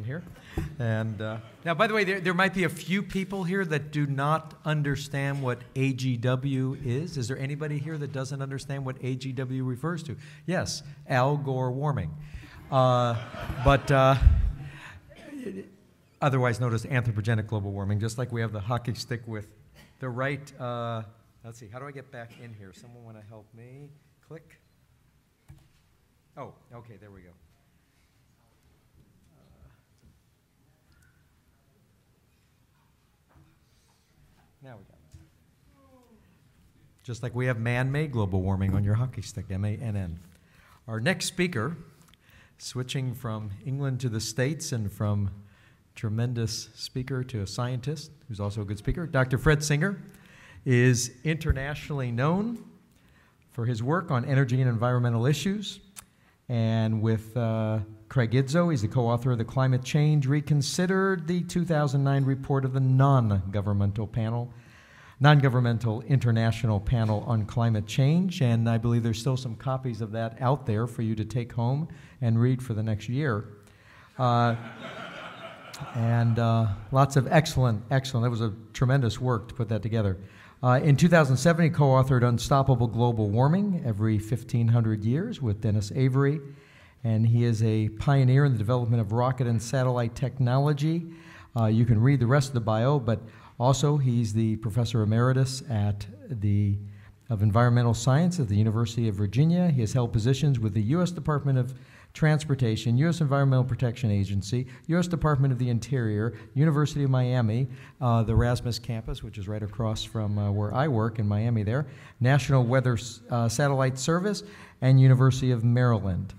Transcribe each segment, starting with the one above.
Here. And now, by the way, there might be a few people here that do not understand what AGW is. Is there anybody here that doesn't understand what AGW refers to? Yes, Al Gore warming. Otherwise known as anthropogenic global warming, just like we have the hockey stick with the right. Let's see, how do I get back in here? Someone want to help me? Click. Oh, okay, there we go. Now we got it. Just like we have man-made global warming on your hockey stick, M-A-N-N. Our next speaker, switching from England to the States and from tremendous speaker to a scientist, who's also a good speaker, Dr. Fred Singer, is internationally known for his work on energy and environmental issues. And with Craig Idso, he's the co-author of the Climate Change Reconsidered, the 2009 report of the Non-Governmental International Panel on Climate Change, and I believe there's still some copies of that out there for you to take home and read for the next year. Lots of excellent, that was a tremendous work to put that together. In 2007, he co-authored Unstoppable Global Warming Every 1500 Years with Dennis Avery, and he is a pioneer in the development of rocket and satellite technology. You can read the rest of the bio, but also he's the professor emeritus of environmental science at the University of Virginia. He has held positions with the U.S. Department of Transportation, U.S. Environmental Protection Agency, U.S. Department of the Interior, University of Miami, the Erasmus campus, which is right across from where I work in Miami there, National Weather Satellite Service, and University of Maryland.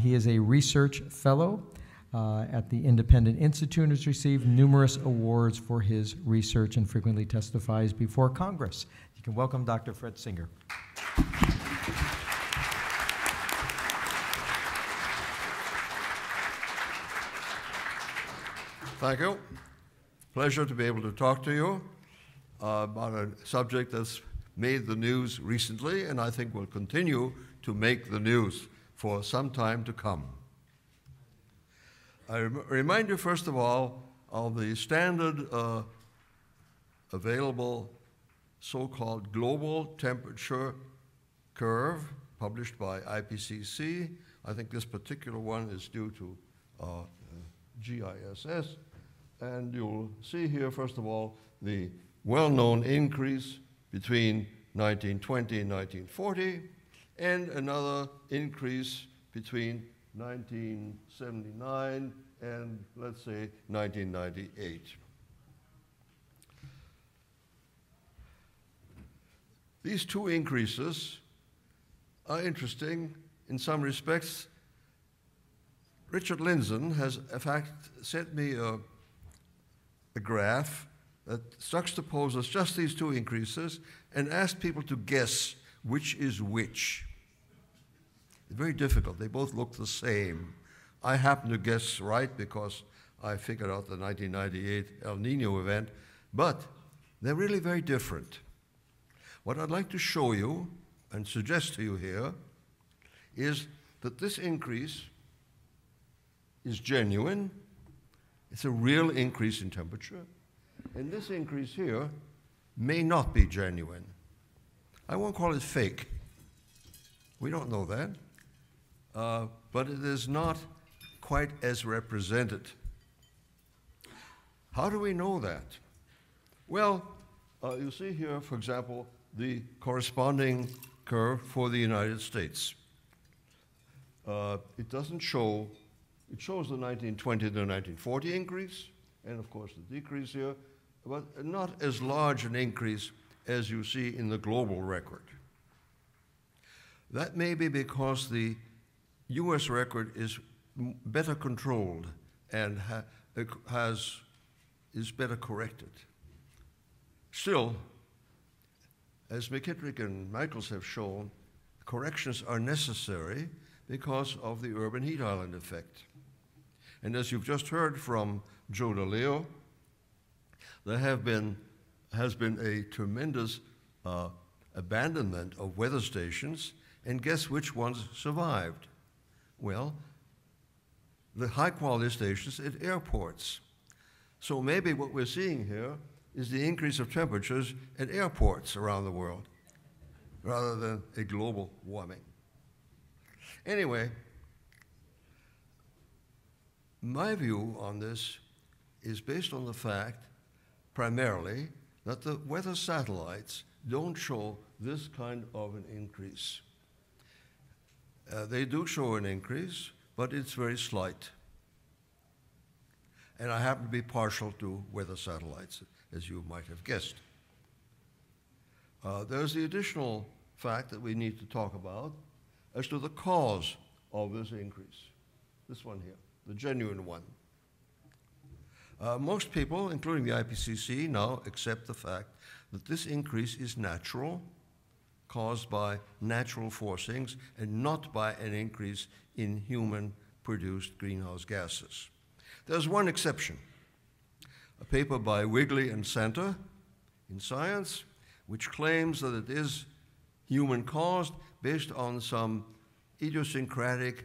He is a research fellow at the Independent Institute and has received numerous awards for his research and frequently testifies before Congress. You can welcome Dr. Fred Singer. Thank you. Pleasure to be able to talk to you about a subject that's made the news recently and I think will continue to make the news for some time to come. I remind you, first of all, of the standard available so-called global temperature curve published by IPCC. I think this particular one is due to GISS. And you'll see here, first of all, the well-known increase between 1920 and 1940, and another increase between 1979 and, let's say, 1998. These two increases are interesting in some respects. Richard Lindzen has, in fact, sent me a graph that juxtaposes just these two increases and asked people to guess which is which. It's very difficult. They both look the same. I happen to guess right because I figured out the 1998 El Nino event, but they're really very different. What I'd like to show you and suggest to you here is that this increase is genuine. It's a real increase in temperature. And this increase here may not be genuine. I won't call it fake. We don't know that. But it is not quite as represented. How do we know that? Well, you see here, for example, the corresponding curve for the United States. It doesn't show, it shows the 1920 to 1940 increase, and of course the decrease here, but not as large an increase as you see in the global record. That may be because the U.S. record is better controlled and is better corrected. Still, as McKittrick and Michaels have shown, corrections are necessary because of the urban heat island effect. And as you've just heard from Joe DeLeo, there has been a tremendous abandonment of weather stations, and guess which ones survived? Well, the high-quality stations at airports. So maybe what we're seeing here is the increase of temperatures at airports around the world, rather than a global warming. Anyway, my view on this is based on the fact, primarily, that the weather satellites don't show this kind of an increase. They do show an increase, but it's very slight. And I happen to be partial to weather satellites, as you might have guessed. There's the additional fact that we need to talk about as to the cause of this increase. This one here, the genuine one. Most people, including the IPCC, now accept the fact that this increase is natural, caused by natural forcings, and not by an increase in human-produced greenhouse gases. There's one exception, a paper by Wigley and Santer in Science, which claims that it is human-caused based on some idiosyncratic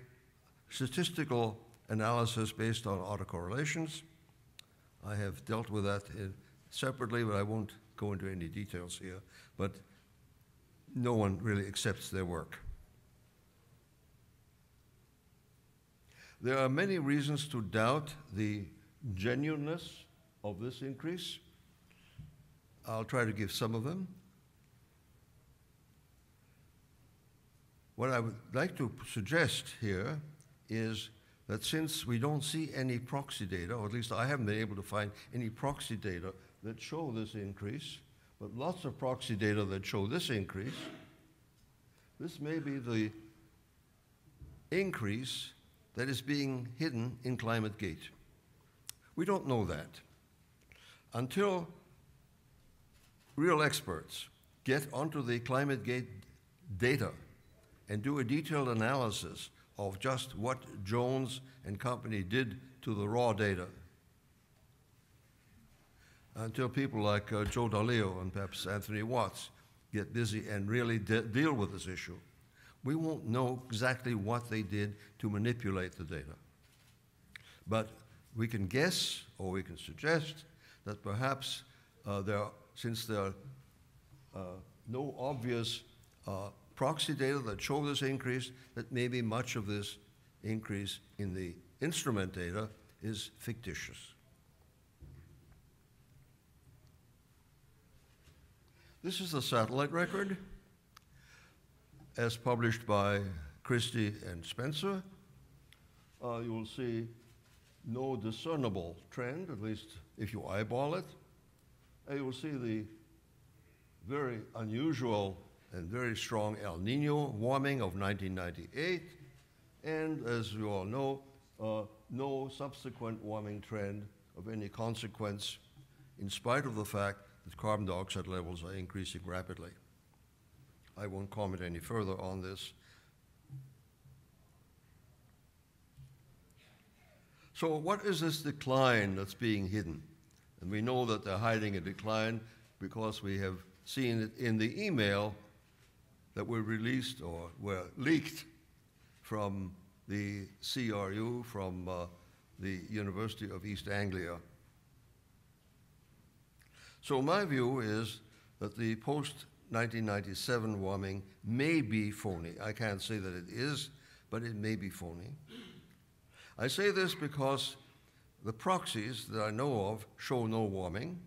statistical analysis based on autocorrelations. I have dealt with that separately, but I won't go into any details here. But no one really accepts their work. There are many reasons to doubt the genuineness of this increase. I'll try to give some of them. What I would like to suggest here is that since we don't see any proxy data, or at least I haven't been able to find any proxy data that show this increase, but lots of proxy data that show this increase, this may be the increase that is being hidden in ClimateGate. We don't know that until real experts get onto the ClimateGate data and do a detailed analysis of just what Jones and company did to the raw data. Until people like Joe D'Aleo and perhaps Anthony Watts get busy and really deal with this issue, we won't know exactly what they did to manipulate the data. But we can guess, or we can suggest, that perhaps since there are no obvious proxy data that show this increase, that maybe much of this increase in the instrument data is fictitious. This is the satellite record, as published by Christie and Spencer. You will see no discernible trend, at least if you eyeball it. And you will see the very unusual and very strong El Nino warming of 1998. And as you all know, no subsequent warming trend of any consequence, in spite of the fact that carbon dioxide levels are increasing rapidly. I won't comment any further on this. So what is this decline that's being hidden? And we know that they're hiding a decline because we have seen it in the email that were released or were leaked from the CRU, from the University of East Anglia. So my view is that the post-1997 warming may be phony. I can't say that it is, but it may be phony. I say this because the proxies that I know of show no warming.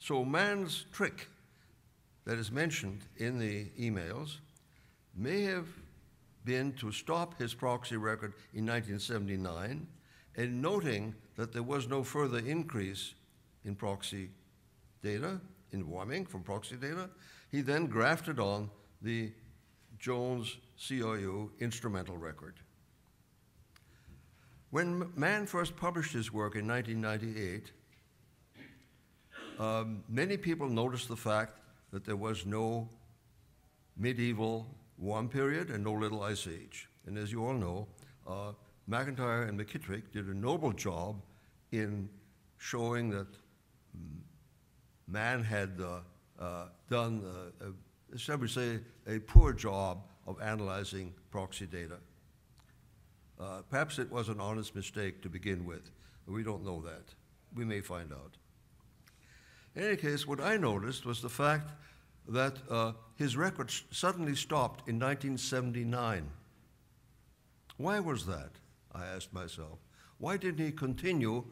So Mann's trick that is mentioned in the emails may have been to stop his proxy record in 1979 and noting that there was no further increase in proxy data, in warming from proxy data, he then grafted on the Jones CRU instrumental record. When Mann first published his work in 1998, many people noticed the fact that there was no medieval warm period and no little ice age. And as you all know, McIntyre and McKittrick did a noble job in showing that Mann had done, shall we say, a poor job of analyzing proxy data. Perhaps it was an honest mistake to begin with. We don't know that. We may find out. In any case, what I noticed was the fact that his record suddenly stopped in 1979. Why was that, I asked myself. Why didn't he continue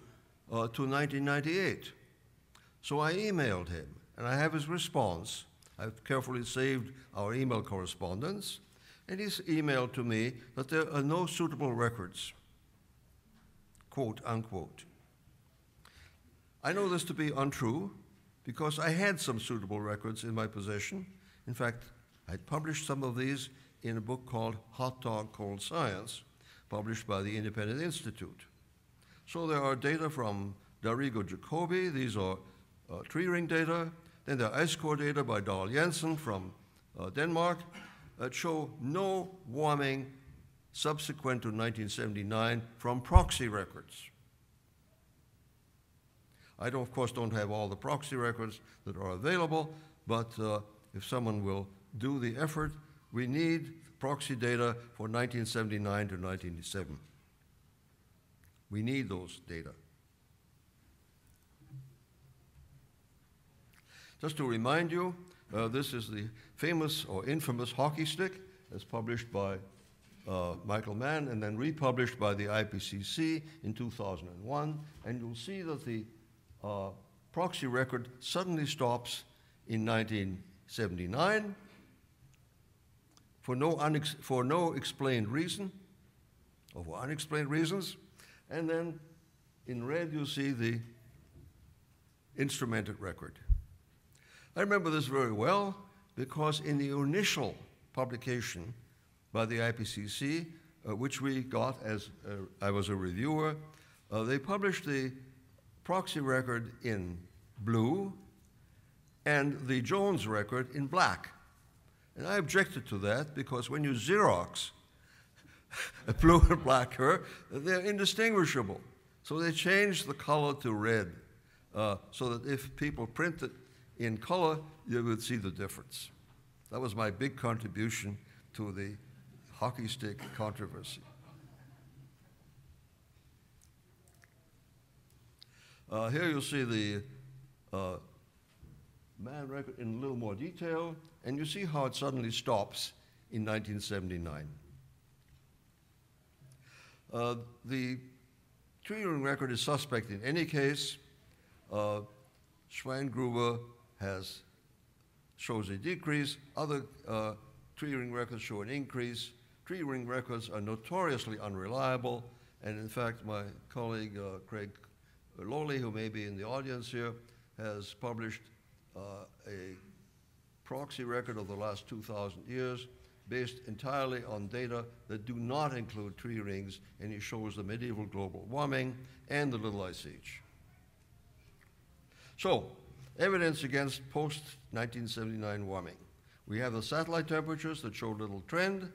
to 1998? So I emailed him, and I have his response. I've carefully saved our email correspondence, and he's emailed to me that there are no suitable records, quote, unquote. I know this to be untrue, because I had some suitable records in my possession. In fact, I published some of these in a book called Hot Dog Cold Science, published by the Independent Institute. So there are data from Darigo Jacobi. These are tree ring data. Then there are ice core data by Dahl Jensen from Denmark that show no warming subsequent to 1979 from proxy records. I, of course, don't have all the proxy records that are available, but if someone will do the effort, we need proxy data for 1979 to 1987. We need those data. Just to remind you, this is the famous or infamous hockey stick as published by Michael Mann and then republished by the IPCC in 2001. And you'll see that the proxy record suddenly stops in 1979 for no explained reason, or for unexplained reasons. And then in red, you see the instrumented record. I remember this very well because in the initial publication by the IPCC, which we got as I was a reviewer, they published the proxy record in blue and the Jones record in black. And I objected to that because when you Xerox a blue and black curve, they're indistinguishable. So they changed the color to red so that if people print it in color, you would see the difference. That was my big contribution to the hockey stick controversy. Here you'll see the Mann record in a little more detail, and you see how it suddenly stops in 1979. The tree ring record is suspect in any case. Schweingruber shows a decrease. Other tree ring records show an increase. Tree ring records are notoriously unreliable. And in fact, my colleague, Craig Lowley, who may be in the audience here, has published a proxy record of the last 2,000 years based entirely on data that do not include tree rings, and he shows the medieval global warming and the Little Ice Age. So, evidence against post-1979 warming. We have the satellite temperatures that show little trend.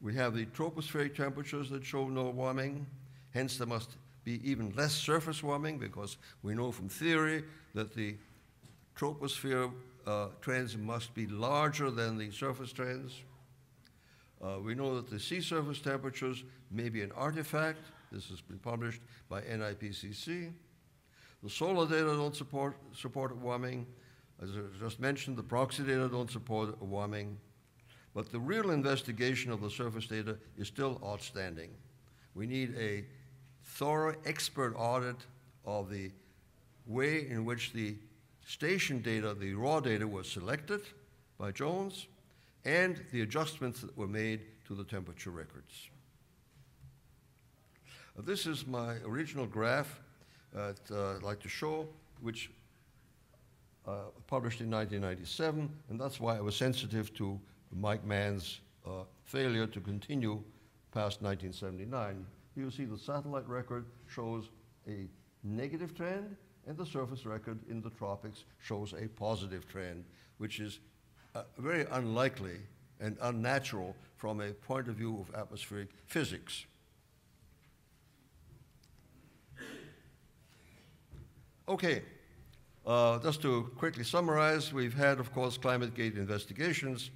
We have the tropospheric temperatures that show no warming. Hence, there must be even less surface warming because we know from theory that the troposphere trends must be larger than the surface trends. We know that the sea surface temperatures may be an artifact. This has been published by NIPCC. The solar data don't support warming. As I just mentioned, the proxy data don't support warming. But the real investigation of the surface data is still outstanding. We need a thorough expert audit of the way in which the station data, the raw data, was selected by Jones and the adjustments that were made to the temperature records. This is my original graph that I'd like to show, which published in 1997, and that's why I was sensitive to Mike Mann's failure to continue past 1979. You'll see the satellite record shows a negative trend, and the surface record in the tropics shows a positive trend, which is very unlikely and unnatural from a point of view of atmospheric physics. Okay, just to quickly summarize, we've had, of course, ClimateGate investigations.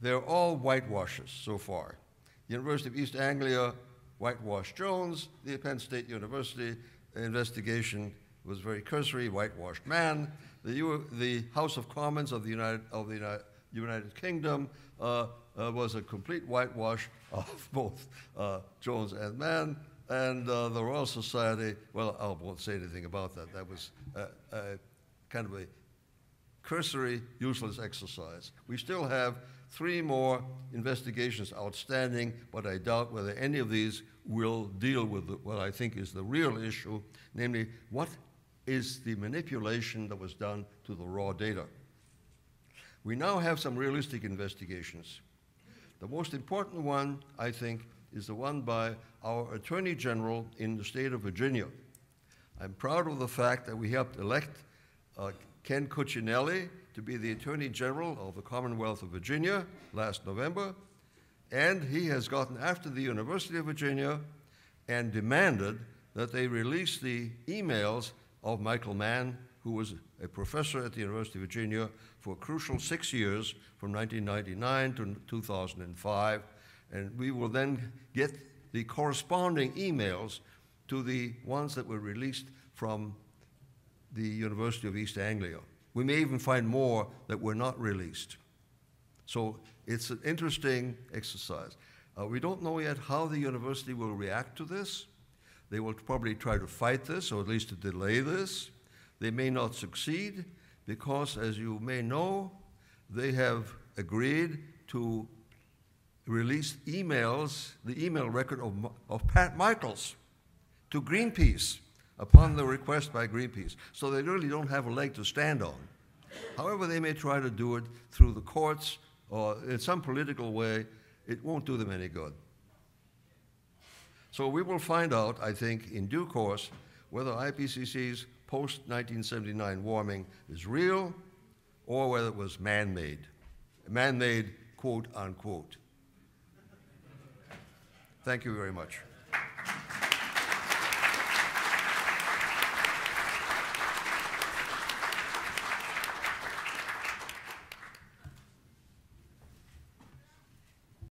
They're all whitewashes so far. The University of East Anglia whitewashed Jones, the Penn State University investigation was very cursory, whitewashed Mann, the House of Commons of the United Kingdom was a complete whitewash of both Jones and Mann, and the Royal Society, well, I won't say anything about that. That was kind of a cursory, useless exercise. We still have 3 more investigations outstanding, but I doubt whether any of these will deal with what I think is the real issue, namely, what is the manipulation that was done to the raw data? We now have some realistic investigations. The most important one, I think, is the one by our Attorney General in the state of Virginia. I'm proud of the fact that we helped elect Ken Cuccinelli to be the Attorney General of the Commonwealth of Virginia last November, and he has gotten after the University of Virginia and demanded that they release the emails of Michael Mann, who was a professor at the University of Virginia for a crucial 6 years from 1999 to 2005, and we will then get the corresponding emails to the ones that were released from the University of East Anglia. We may even find more that were not released. So it's an interesting exercise. We don't know yet how the university will react to this. They will probably try to fight this, or at least to delay this. They may not succeed because, as you may know, they have agreed to release emails, the email record of Pat Michaels to Greenpeace upon the request by Greenpeace. So they really don't have a leg to stand on. However, they may try to do it through the courts or in some political way. It won't do them any good. So we will find out, I think, in due course, whether IPCC's post-1979 warming is real or whether it was man-made. Man-made, quote, unquote. Thank you very much.